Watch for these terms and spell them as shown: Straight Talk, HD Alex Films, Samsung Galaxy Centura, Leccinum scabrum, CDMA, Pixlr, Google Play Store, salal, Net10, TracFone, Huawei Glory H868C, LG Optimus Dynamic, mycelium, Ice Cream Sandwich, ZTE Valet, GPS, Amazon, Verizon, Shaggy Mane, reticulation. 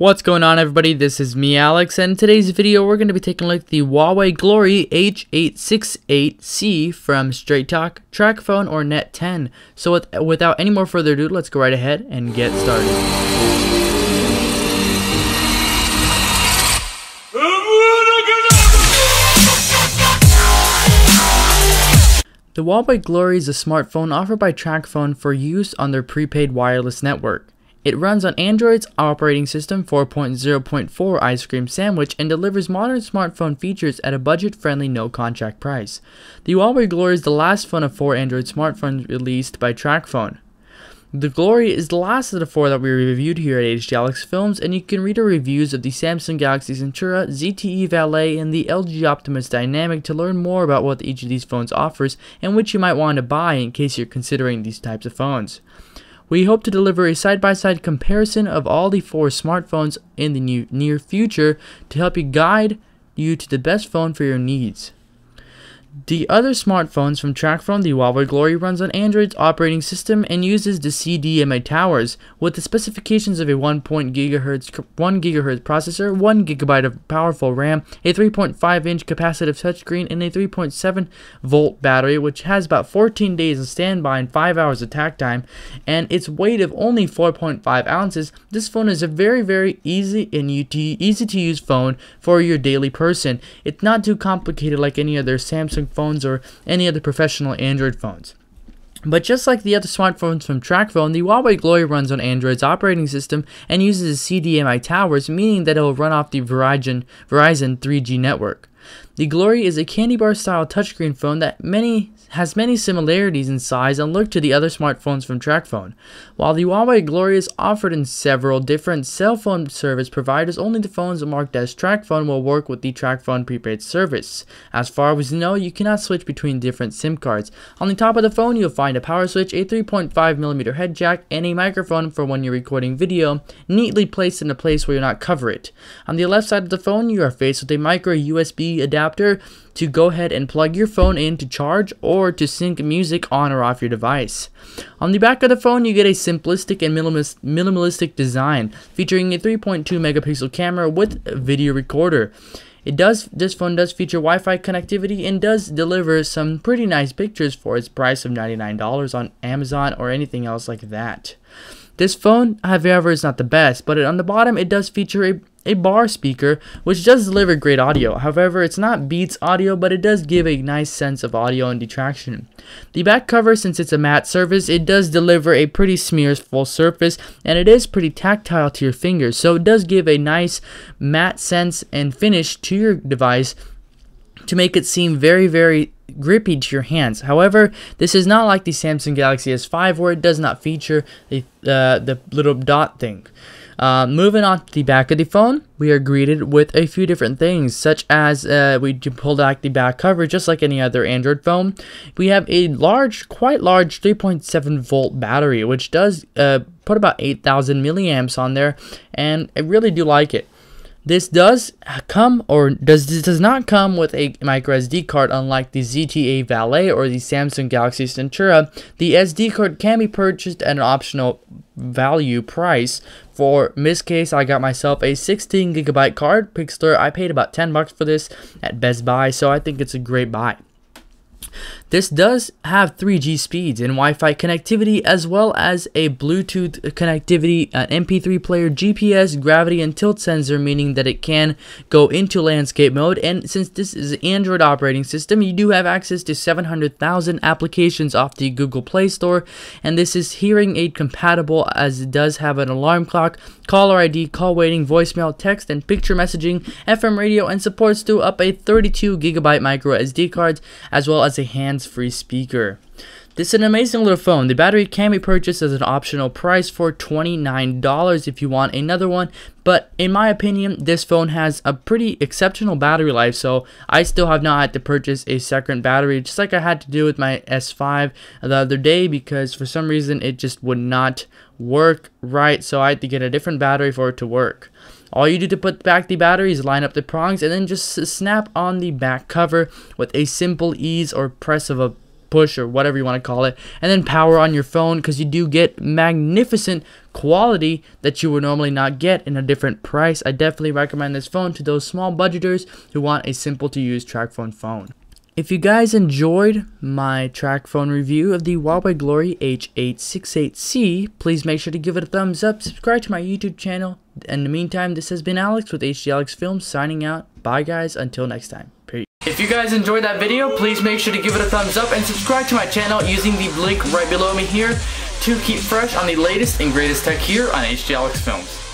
What's going on, everybody? This is me, Alex, and in today's video we're going to be taking a look at the Huawei Glory H868C from Straight Talk, TracFone, or Net10. So without any more further ado, let's go right ahead and get started. The Huawei Glory is a smartphone offered by TracFone for use on their prepaid wireless network. It runs on Android's operating system 4.0.4 Ice Cream Sandwich and delivers modern smartphone features at a budget-friendly, no-contract price. The Huawei Glory is the last phone of four Android smartphones released by TracFone. The Glory is the last of the four that we reviewed here at HD Alex Films, and you can read our reviews of the Samsung Galaxy Centura, ZTE Valet, and the LG Optimus Dynamic to learn more about what each of these phones offers and which you might want to buy in case you're considering these types of phones. We hope to deliver a side-by-side comparison of all the four smartphones in the near future to help you guide you to the best phone for your needs. The other smartphones from TracFone, the Huawei Glory runs on Android's operating system and uses the CDMA towers with the specifications of a 1 GHz processor, 1 GB of powerful RAM, a 3.5-inch capacitive touchscreen, and a 3.7-volt battery, which has about 14 days of standby and 5 hours of attack time, and its weight of only 4.5 ounces. This phone is a very, very easy to use phone for your daily person. It's not too complicated like any other Samsung phones or any other professional Android phones. But just like the other smartphones from TracFone, the Huawei Glory runs on Android's operating system and uses CDMA towers, meaning that it will run off the Verizon 3G network. The Glory is a candy bar style touchscreen phone that has many similarities in size and look to the other smartphones from TracFone. While the Huawei Glory is offered in several different cell phone service providers, only the phones marked as TracFone will work with the TracFone prepaid service. As far as you know, you cannot switch between different SIM cards. On the top of the phone, you'll find a power switch, a 3.5mm head jack, and a microphone for when you're recording video, neatly placed in a place where you'll not cover it. On the left side of the phone, you are faced with a micro USB adapter to go ahead and plug your phone in to charge or to sync music on or off your device. On the back of the phone, you get a simplistic and minimalistic design featuring a 3.2 megapixel camera with a video recorder. This phone does feature Wi-Fi connectivity and does deliver some pretty nice pictures for its price of $99 on Amazon or anything else like that. This phone, however, is not the best, but on the bottom it does feature a bar speaker, which does deliver great audio. However, it's not Beats audio, but it does give a nice sense of audio and detraction. The back cover, since it's a matte surface, it does deliver a pretty smearful surface, and it is pretty tactile to your fingers, so it does give a nice matte sense and finish to your device to make it seem very, very grippy to your hands. However, this is not like the Samsung Galaxy S5, where it does not feature the little dot thing. Moving on to the back of the phone, we are greeted with a few different things, such as we can pull back the back cover just like any other Android phone. We have a quite large 3.7-volt battery, which does put about 8,000 milliamps on there, and I really do like it. This does not come with a microSD card, unlike the ZTE Valet or the Samsung Galaxy Centura. The SD card can be purchased at an optional value price. For this case, I got myself a 16GB card, Pixlr. I paid about 10 bucks for this at Best Buy, so I think it's a great buy. This does have 3G speeds and Wi-Fi connectivity, as well as a Bluetooth connectivity, an MP3 player, GPS, gravity, and tilt sensor, meaning that it can go into landscape mode. And since this is an Android operating system, you do have access to 700,000 applications off the Google Play Store. And this is hearing aid compatible, as it does have an alarm clock, caller ID, call waiting, voicemail, text, and picture messaging, FM radio, and supports to up a 32GB micro SD cards, as well as a hands-free speaker. This is an amazing little phone. The battery can be purchased as an optional price for $29 if you want another one, but in my opinion, this phone has a pretty exceptional battery life, so I still have not had to purchase a second battery, just like I had to do with my S5 the other day, because for some reason it just would not work right, so I had to get a different battery for it to work. All you do to put back the battery is line up the prongs and then just snap on the back cover with a simple ease or press of a push or whatever you want to call it, and then power on your phone, because you do get magnificent quality that you would normally not get in a different price. I definitely recommend this phone to those small budgeters who want a simple to use TracFone phone. If you guys enjoyed my TracFone review of the Huawei Glory H868C, please make sure to give it a thumbs up, subscribe to my YouTube channel. In the meantime, this has been Alex with HD Alex Films signing out. Bye guys, until next time. Peace. If you guys enjoyed that video, please make sure to give it a thumbs up and subscribe to my channel using the link right below me here to keep fresh on the latest and greatest tech here on HD Alex Films.